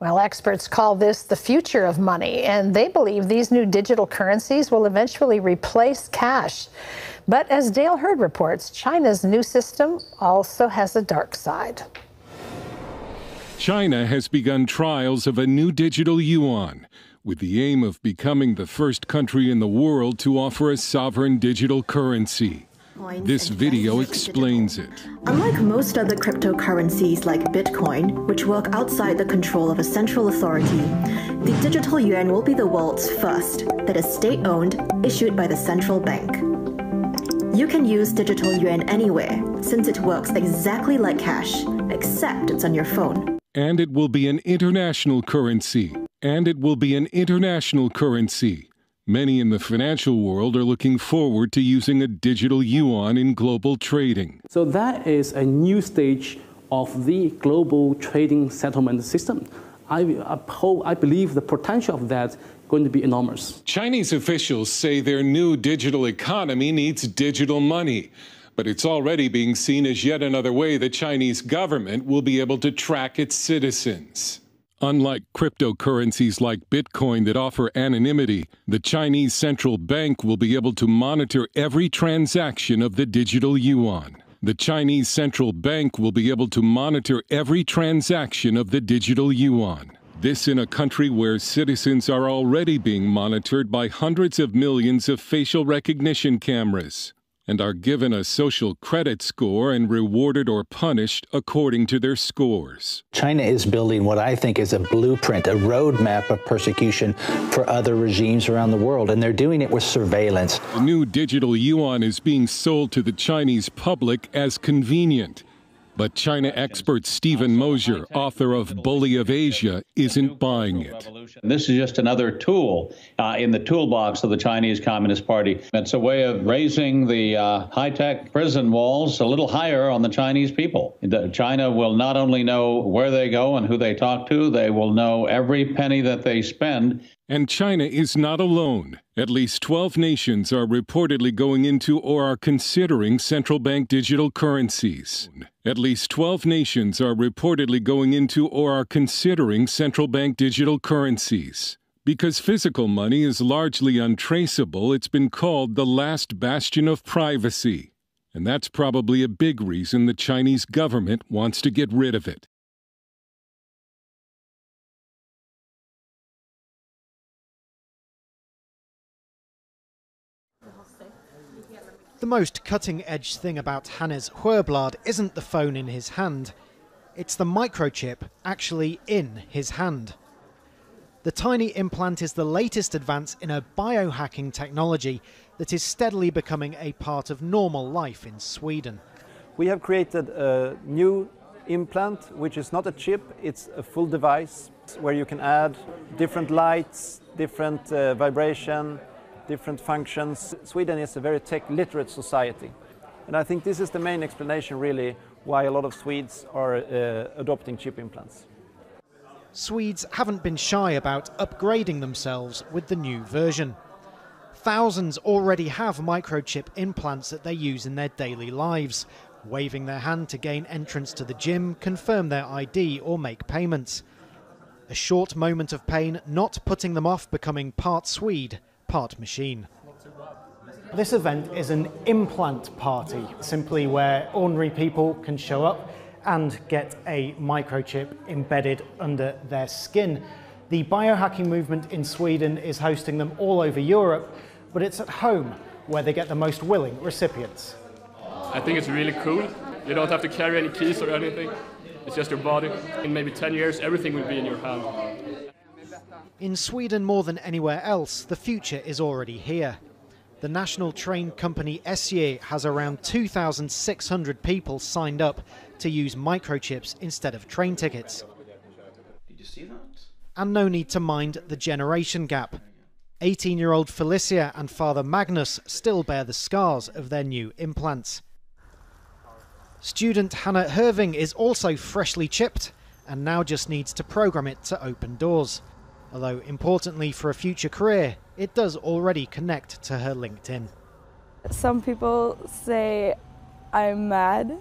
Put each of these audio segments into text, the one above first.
Well, experts call this the future of money, and they believe these new digital currencies will eventually replace cash. But as Dale Hurd reports, China's new system also has a dark side. China has begun trials of a new digital yuan with the aim of becoming the first country in the world to offer a sovereign digital currency. This video explains it. Unlike most other cryptocurrencies like Bitcoin, which work outside the control of a central authority, the digital yuan will be the world's first that is state-owned, issued by the central bank. You can use digital yuan anywhere, since it works exactly like cash, except it's on your phone. And it will be an international currency. Many in the financial world are looking forward to using a digital yuan in global trading. So that is a new stage of the global trading settlement system. I believe the potential of that is going to be enormous. Chinese officials say their new digital economy needs digital money, but it's already being seen as yet another way the Chinese government will be able to track its citizens. Unlike cryptocurrencies like Bitcoin that offer anonymity, the Chinese central bank will be able to monitor every transaction of the digital yuan. This in a country where citizens are already being monitored by hundreds of millions of facial recognition cameras and are given a social credit score and rewarded or punished according to their scores. China is building what I think is a blueprint, a roadmap of persecution for other regimes around the world, and they're doing it with surveillance. The new digital yuan is being sold to the Chinese public as convenient, but China expert Stephen Mosher, author of Bully of Asia, isn't buying it. This is just another tool in the toolbox of the Chinese Communist Party. It's a way of raising the high-tech prison walls a little higher on the Chinese people. China will not only know where they go and who they talk to, they will know every penny that they spend. And China is not alone. At least 12 nations are reportedly going into or are considering central bank digital currencies. Because physical money is largely untraceable, it's been called the last bastion of privacy. And that's probably a big reason the Chinese government wants to get rid of it. The most cutting-edge thing about Hannes Hörblad isn't the phone in his hand. It's the microchip actually in his hand. The tiny implant is the latest advance in a biohacking technology that is steadily becoming a part of normal life in Sweden. We have created a new implant, which is not a chip, it's a full device where you can add different lights, different vibration, different functions. Sweden is a very tech-literate society, and I think this is the main explanation really why a lot of Swedes are adopting chip implants. Swedes haven't been shy about upgrading themselves with the new version. Thousands already have microchip implants that they use in their daily lives, waving their hand to gain entrance to the gym, confirm their ID or make payments. A short moment of pain not putting them off becoming part Swede, part machine. This event is an implant party, simply where ordinary people can show up and get a microchip embedded under their skin. The biohacking movement in Sweden is hosting them all over Europe, but it's at home where they get the most willing recipients. I think it's really cool. You don't have to carry any keys or anything. It's just your body. In maybe 10 years, everything will be in your hand. In Sweden, more than anywhere else, the future is already here. The national train company SJ has around 2,600 people signed up to use microchips instead of train tickets. Did you see that? And no need to mind the generation gap. 18-year-old Felicia and father Magnus still bear the scars of their new implants. Student Hannah Herving is also freshly chipped and now just needs to program it to open doors. Although, importantly for a future career, it does already connect to her LinkedIn. Some people say I'm mad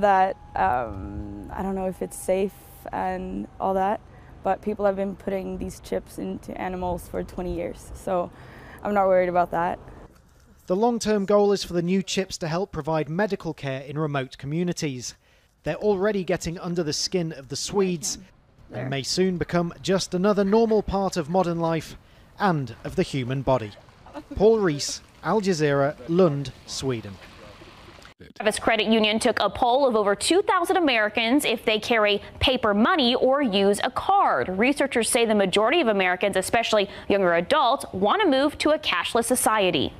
that I don't know if it's safe and all that, but people have been putting these chips into animals for 20 years, so I'm not worried about that. The long-term goal is for the new chips to help provide medical care in remote communities. They're already getting under the skin of the Swedes and may soon become just another normal part of modern life and of the human body. Paul Rees, Al Jazeera, Lund, Sweden. Travis Credit Union took a poll of over 2,000 Americans if they carry paper money or use a card. Researchers say the majority of Americans, especially younger adults, want to move to a cashless society.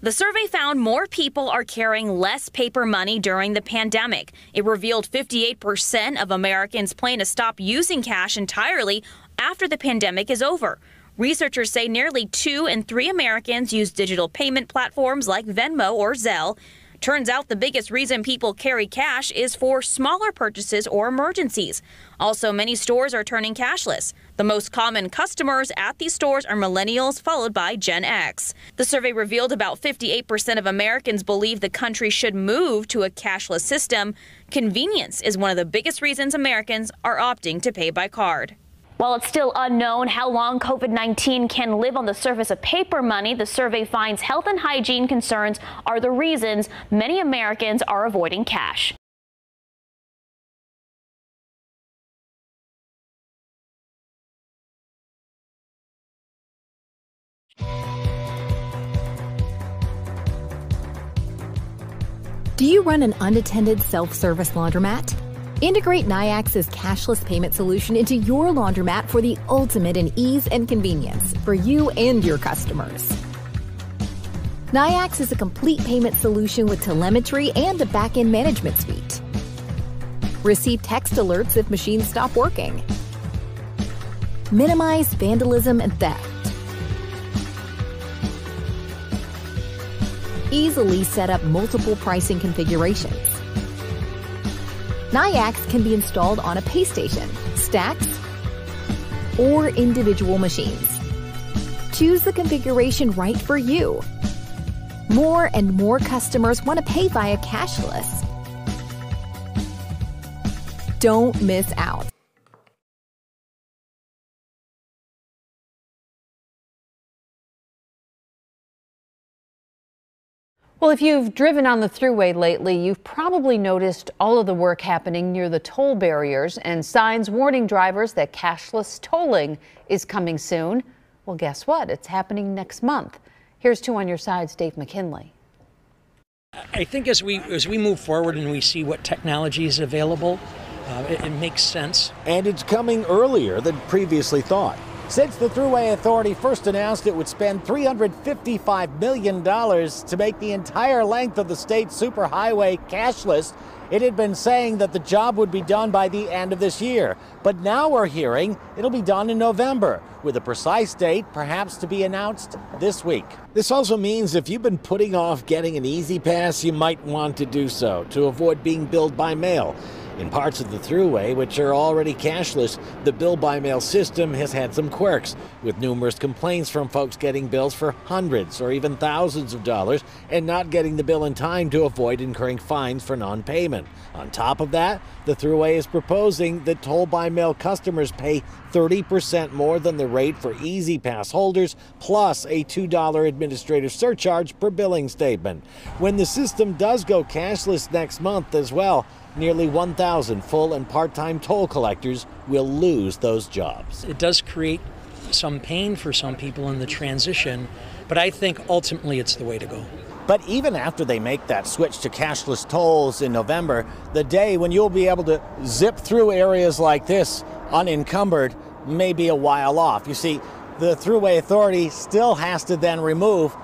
The survey found more people are carrying less paper money during the pandemic. It revealed 58% of Americans plan to stop using cash entirely after the pandemic is over. Researchers say nearly 2 in 3 Americans use digital payment platforms like Venmo or Zelle. Turns out the biggest reason people carry cash is for smaller purchases or emergencies. Also, many stores are turning cashless. The most common customers at these stores are millennials, followed by Gen X. The survey revealed about 58% of Americans believe the country should move to a cashless system. Convenience is one of the biggest reasons Americans are opting to pay by card. While it's still unknown how long COVID-19 can live on the surface of paper money, the survey finds health and hygiene concerns are the reasons many Americans are avoiding cash. Do you run an unattended self-service laundromat? Integrate NIAX's cashless payment solution into your laundromat for the ultimate in ease and convenience for you and your customers. NIAX is a complete payment solution with telemetry and a back-end management suite. Receive text alerts if machines stop working. Minimize vandalism and theft. Easily set up multiple pricing configurations. NIAX can be installed on a pay station, stacks, or individual machines. Choose the configuration right for you. More and more customers want to pay via cashless. Don't miss out. Well, if you've driven on the Thruway lately, you've probably noticed all of the work happening near the toll barriers and signs warning drivers that cashless tolling is coming soon. Well, guess what? It's happening next month. Here's 2 on your side's Dave McKinley. I think as we move forward and we see what technology is available, it makes sense. And it's coming earlier than previously thought. Since the Thruway Authority first announced it would spend $355 million to make the entire length of the state superhighway cashless, it had been saying that the job would be done by the end of this year. But now we're hearing it'll be done in November, with a precise date perhaps to be announced this week. This also means if you've been putting off getting an E-ZPass, you might want to do so to avoid being billed by mail. In parts of the Thruway, which are already cashless, the bill-by-mail system has had some quirks, with numerous complaints from folks getting bills for hundreds or even thousands of dollars and not getting the bill in time to avoid incurring fines for non-payment. On top of that, the Thruway is proposing that toll-by-mail customers pay 30% more than the rate for E-ZPass holders, plus a $2 administrative surcharge per billing statement. When the system does go cashless next month as well, nearly 1,000 full and part-time toll collectors will lose those jobs. It does create some pain for some people in the transition, but I think ultimately it's the way to go. But even after they make that switch to cashless tolls in November, the day when you'll be able to zip through areas like this unencumbered may be a while off. You see, the Thruway Authority still has to then remove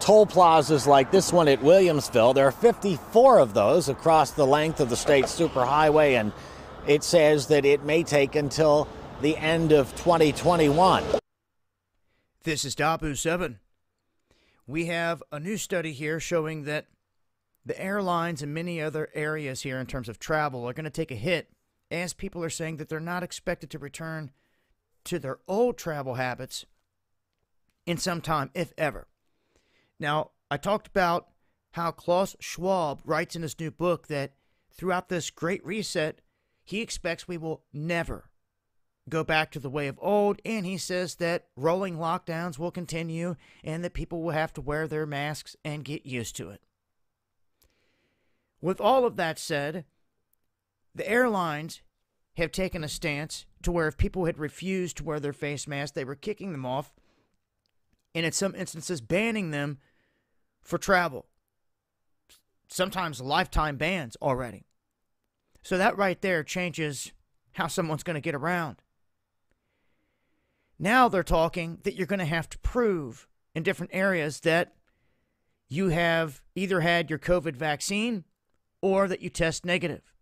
toll plazas like this one at Williamsville. There are 54 of those across the length of the state superhighway, and it says that it may take until the end of 2021. This is Dapu 7. We have a new study here showing that the airlines and many other areas here in terms of travel are going to take a hit, as people are saying that they're not expected to return to their old travel habits in some time, if ever. Now, I talked about how Klaus Schwab writes in his new book that throughout this Great Reset, he expects we will never go back to the way of old, and he says that rolling lockdowns will continue and that people will have to wear their masks and get used to it. With all of that said, the airlines have taken a stance to where if people had refused to wear their face masks, they were kicking them off and in some instances banning them for travel. Sometimes lifetime bans already. So that right there changes how someone's going to get around. Now they're talking that you're going to have to prove in different areas that you have either had your COVID vaccine or that you test negative.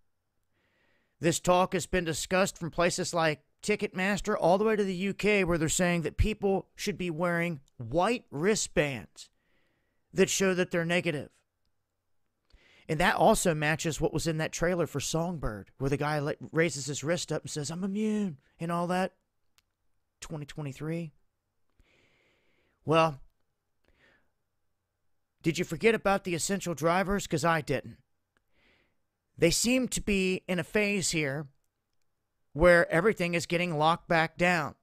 This talk has been discussed from places like Ticketmaster all the way to the UK, where they're saying that people should be wearing white wristbands that show that they're negative. And that also matches what was in that trailer for Songbird, where the guy raises his wrist up and says, "I'm immune," and all that. 2023. Well, did you forget about the essential drivers? Because I didn't. They seem to be in a phase here where everything is getting locked back down.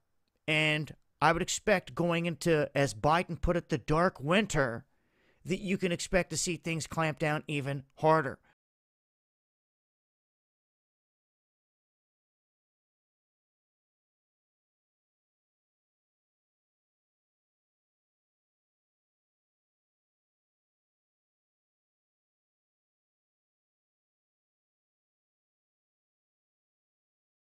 And I would expect going into, as Biden put it, the dark winter, that you can expect to see things clamp down even harder.